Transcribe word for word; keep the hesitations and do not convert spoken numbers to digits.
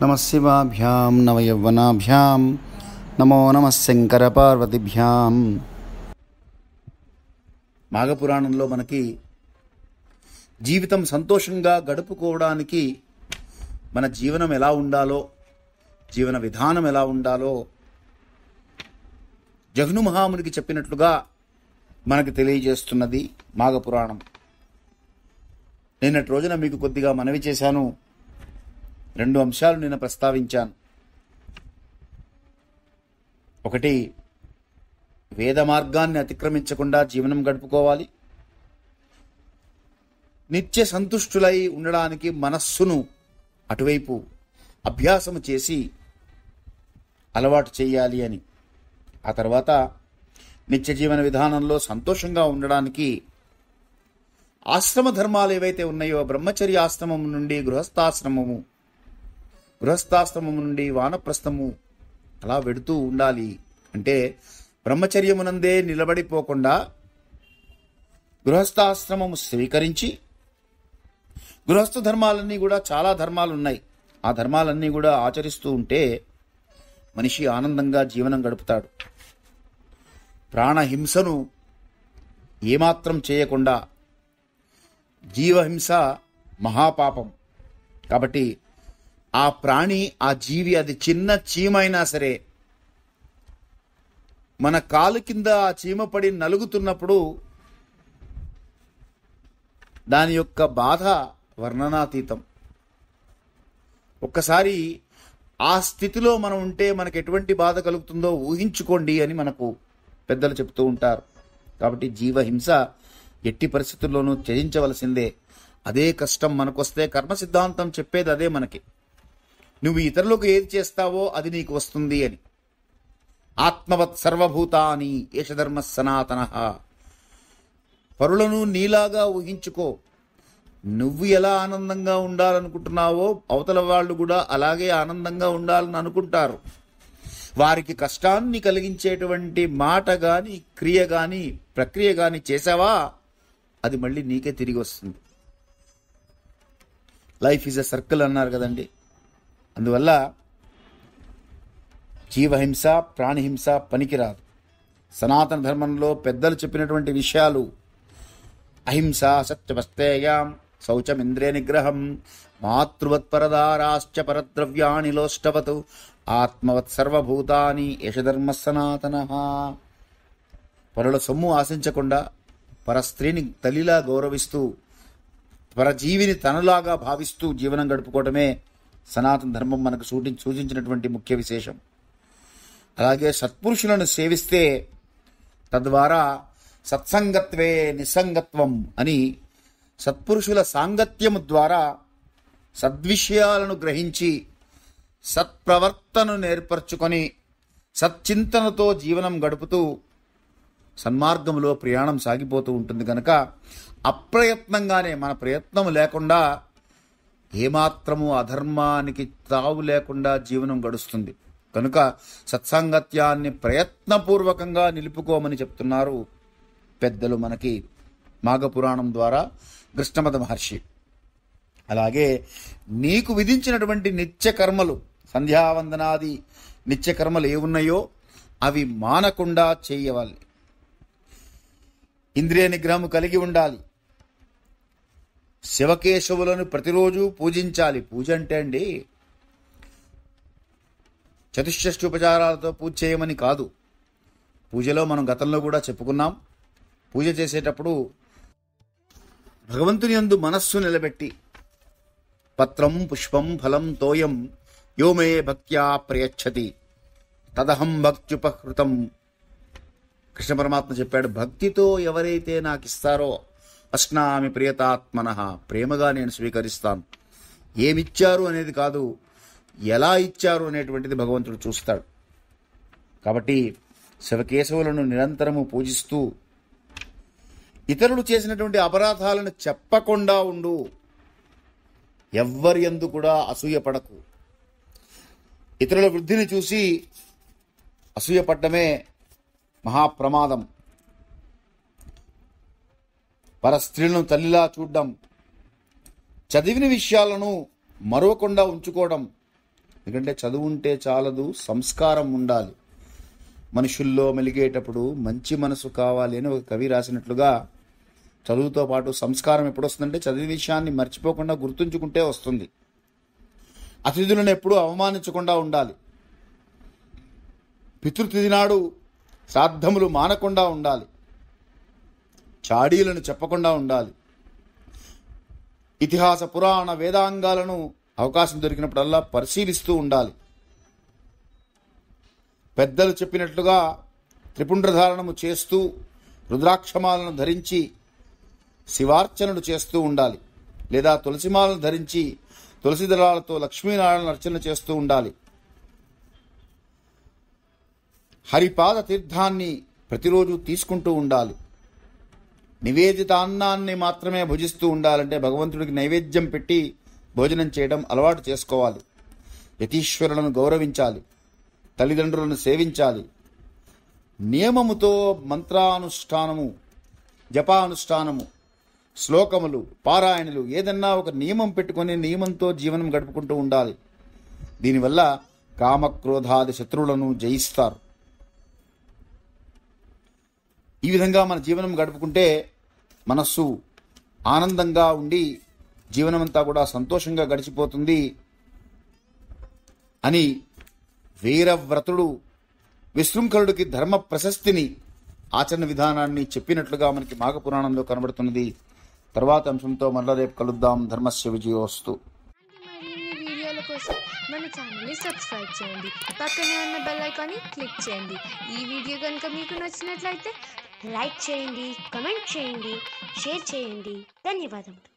नमः शिवाभ्यां नवयौवनाभ्यां नमो नमः शंकर पार्वतीभ्यां। మాఘపురాణంలో మనకి జీవితం సంతోషంగా గడుపుకోవడానికి మన జీవనం ఎలా ఉండాలో, జీవన విధానం ఎలా ఉండాలో జగను మహామునికి చెప్పినట్లుగా మనకు తెలియజేస్తున్నది మాఘపురాణం. నిన్నటి రోజున మీకు కొద్దిగా మనవి చేశాను, రెండు అంశాలు నేను ప్రస్తావించాను. ఒకటి, వేద మార్గాన్ని అతిక్రమించకుండా జీవనం గడుపుకోవాలి. నిత్య సంతుష్టులై ఉండడానికి మనస్సును అటువైపు అభ్యాసం చేసి అలవాటు చేయాలి అని. ఆ తర్వాత నిత్య జీవన విధానంలో సంతోషంగా ఉండడానికి ఆశ్రమ ధర్మాలు ఏవైతే ఉన్నాయో, బ్రహ్మచర్య ఆశ్రమం నుండి గృహస్థాశ్రమము, గృహస్థాశ్రమం నుండి వానప్రస్థము, అలా వెడుతూ ఉండాలి. అంటే బ్రహ్మచర్యమునందే నిలబడిపోకుండా గృహస్థాశ్రమము స్వీకరించి, గృహస్థ ధర్మాలన్నీ కూడా, చాలా ధర్మాలు ఉన్నాయి, ఆ ధర్మాలన్నీ కూడా ఆచరిస్తూ ఉంటే మనిషి ఆనందంగా జీవనం గడుపుతాడు. ప్రాణహింసను ఏమాత్రం చేయకుండా, జీవహింస మహాపాపం కాబట్టి ఆ ప్రాణి, ఆ జీవి, అది చిన్న చీమైనా సరే మన కాలు కింద ఆ చీమ పడి నలుగుతున్నప్పుడు దాని యొక్క బాధ వర్ణనాతీతం. ఒక్కసారి ఆ స్థితిలో మనం ఉంటే మనకు ఎటువంటి బాధ కలుగుతుందో ఊహించుకోండి అని మనకు పెద్దలు చెప్తూ ఉంటారు. కాబట్టి జీవహింస ఎట్టి పరిస్థితుల్లోనూ త్యజించవలసిందే. అదే కష్టం మనకు వస్తే కర్మ సిద్ధాంతం చెప్పేది అదే మనకి, నువ్వు ఇతరులకు ఏది చేస్తావో అది నీకు వస్తుంది అని. ఆత్మవత్ సర్వభూతాని ఏష ధర్మ సనాతన. పరులను నీలాగా ఊహించుకో. నువ్వు ఎలా ఆనందంగా ఉండాలనుకుంటున్నావో అవతల వాళ్ళు కూడా అలాగే ఆనందంగా ఉండాలని అనుకుంటారు. వారికి కష్టాన్ని కలిగించేటువంటి మాట కానీ, క్రియ కానీ, ప్రక్రియ కానీ చేసావా అది మళ్ళీ నీకే తిరిగి వస్తుంది. లైఫ్ ఈజ్ ఎ సర్కిల్ అన్నారు కదండి. అందువల్ల జీవహింస, ప్రాణిహింస పనికిరాదు. సనాతన ధర్మంలో పెద్దలు చెప్పినటువంటి విషయాలు అహింస, సత్యవస్తేయం, శౌచం ఇంద్రియ నిగ్రహం, మాతృవత్ పరదారాశ్చ పరద్రవ్యాణి లోష్టవతు, ఆత్మవత్ సర్వభూతాని ఏష ధర్మ సనాతనః. పరుల సొమ్ము ఆశించకుండా, పరస్త్రీని తల్లిలా గౌరవిస్తూ, పరజీవిని తనలాగా భావిస్తూ జీవనం గడుపుకోవటమే సనాతన ధర్మం మనకు సూటి సూచించినటువంటి ముఖ్య విశేషం. అలాగే సత్పురుషులను సేవిస్తే తద్వారా సత్సంగత్వే నిస్సంగత్వం అని, సత్పురుషుల సాంగత్యము ద్వారా సద్విషయాలను గ్రహించి సత్ప్రవర్తను నేర్పరచుకొని సత్చింతనతో జీవనం గడుపుతూ సన్మార్గంలో ప్రయాణం సాగిపోతూ ఉంటుంది కనుక అప్రయత్నంగానే, మన ప్రయత్నం లేకుండా ఏమాత్రము అధర్మానికి తావు లేకుండా జీవనం గడుస్తుంది కనుక సత్సాంగత్యాన్ని ప్రయత్నపూర్వకంగా నిలుపుకోమని చెప్తున్నారు పెద్దలు మనకి మాఘపురాణం ద్వారా కృష్ణమద మహర్షి. అలాగే నీకు విధించినటువంటి నిత్య కర్మలు, సంధ్యావందనాది నిత్య కర్మలు ఏమున్నాయో అవి మానకుండా చేయవాలి. ఇంద్రియ నిగ్రహము కలిగి ఉండాలి. శివకేశవులను ప్రతిరోజు పూజించాలి. పూజ అంటే అండి చతుష్షష్టి ఉపచారాలతో పూజ చేయమని కాదు. పూజలో మనం గతంలో కూడా చెప్పుకున్నాం, పూజ చేసేటప్పుడు భగవంతుని యందు మనస్సు నిలబెట్టి పత్రం పుష్పం ఫలం తోయం యోమే భక్త్యా ప్రయచ్చతి తదహం భక్త్యుపహృతం. కృష్ణ పరమాత్మ చెప్పాడు, భక్తితో ఎవరైతే నాకు ఇస్తారో అస్నామి ప్రియతాత్మనః, ప్రేమగా నేను స్వీకరిస్తాను. ఏమిచ్చారు అనేది కాదు, ఎలా ఇచ్చారు అనేటువంటిది భగవంతుడు చూస్తాడు. కాబట్టి శివకేశవులను నిరంతరము పూజిస్తూ ఇతరులు చేసినటువంటి అపరాధాలను చెప్పకుండా ఉండు. ఎవ్వరి యందు కూడా అసూయపడకు. ఇతరుల వృద్ధిని చూసి అసూయపడమే మహాప్రమాదం. పర స్త్రీలను తల్లిలా చూడడం, చదివిన విషయాలను మరవకుండా ఉంచుకోవడం, ఎందుకంటే చదువుంటే చాలదు, సంస్కారం ఉండాలి. మనుషుల్లో మెలిగేటప్పుడు మంచి మనసు కావాలి అని ఒక కవి రాసినట్లుగా చదువుతో పాటు సంస్కారం ఎప్పుడు వస్తుందంటే చదివి విషయాన్ని మర్చిపోకుండా గుర్తుంచుకుంటే వస్తుంది. అతిథులను ఎప్పుడూ అవమానించకుండా ఉండాలి. పితృతిథి నాడు శ్రాద్ధములు మానకుండా ఉండాలి. చాడీలను చెప్పకుండా ఉండాలి. ఇతిహాస పురాణ వేదాంగాలను అవకాశం దొరికినప్పుడల్లా పరిశీలిస్తూ ఉండాలి. పెద్దలు చెప్పినట్లుగా త్రిపుండ్రధారణము చేస్తూ రుద్రాక్షమాలను ధరించి శివార్చనలు చేస్తూ ఉండాలి. లేదా తులసిమాలను ధరించి తులసి దళాలతో లక్ష్మీనారాయణ అర్చన చేస్తూ ఉండాలి. హరిపాద తీర్థాన్ని ప్రతిరోజు తీసుకుంటూ ఉండాలి. నివేదిత అన్నాన్ని మాత్రమే భుజిస్తూ ఉండాలంటే భగవంతుడికి నైవేద్యం పెట్టి భోజనం చేయడం అలవాటు చేసుకోవాలి. యతీశ్వరులను గౌరవించాలి. తల్లిదండ్రులను సేవించాలి. నియమముతో మంత్రానుష్ఠానము, జపానుష్ఠానము, శ్లోకములు, పారాయణలు ఏదన్నా ఒక నియమం పెట్టుకొని నియమంతో జీవనం గడుపుకుంటూ ఉండాలి. దీనివల్ల కామక్రోధాది శత్రువులను జయిస్తారు. ఈ విధంగా మన జీవనం గడుపుకుంటే మనస్సు ఆనందంగా ఉండి జీవనమంతా కూడా సంతోషంగా గడిచిపోతుంది అని వీరవ్రతుడు విశృంఖలుడికి ధర్మ ప్రశస్తిని, ఆచరణ విధానాన్ని చెప్పినట్లుగా మనకి మాఘపురాణంలో కనబడుతున్నది. తర్వాత అంశంతో మళ్ళీ రేపు కలుద్దాం. ధర్మస్య విజయోస్తు. వీడియోల కోసం మన ఛానల్ని సబ్స్క్రైబ్ చేయండి. పక్కనే ఉన్న బెల్ ఐకాన్ని క్లిక్ చేయండి. ఈ వీడియో కనుక మీకు నచ్చినట్లయితే లైక్ చేయండి, కామెంట్ చేయండి, షేర్ చేయండి. ధన్యవాదములు.